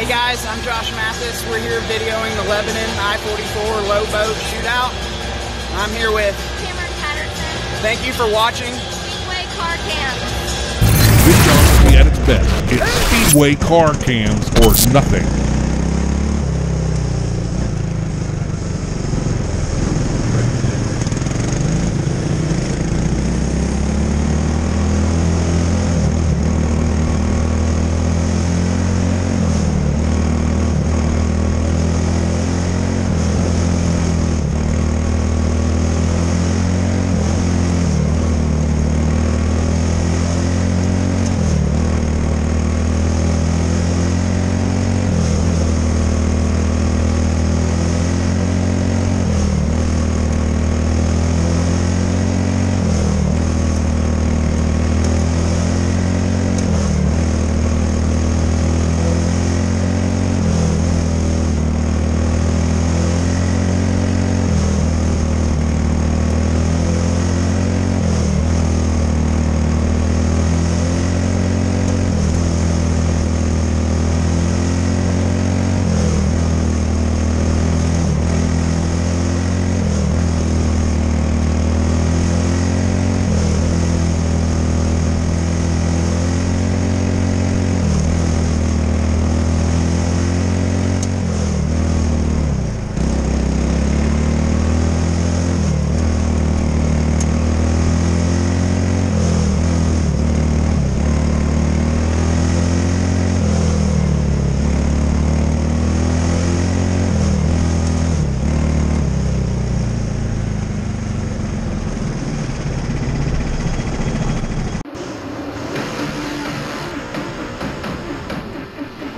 Hey guys, I'm Josh Mathis. We're here videoing the Lebanon I-44 low boat shootout. I'm here with Brenton Patterson. Thank you for watching Speedway Car Cams. Good job to be at its best. It's Speedway Car Cams or nothing.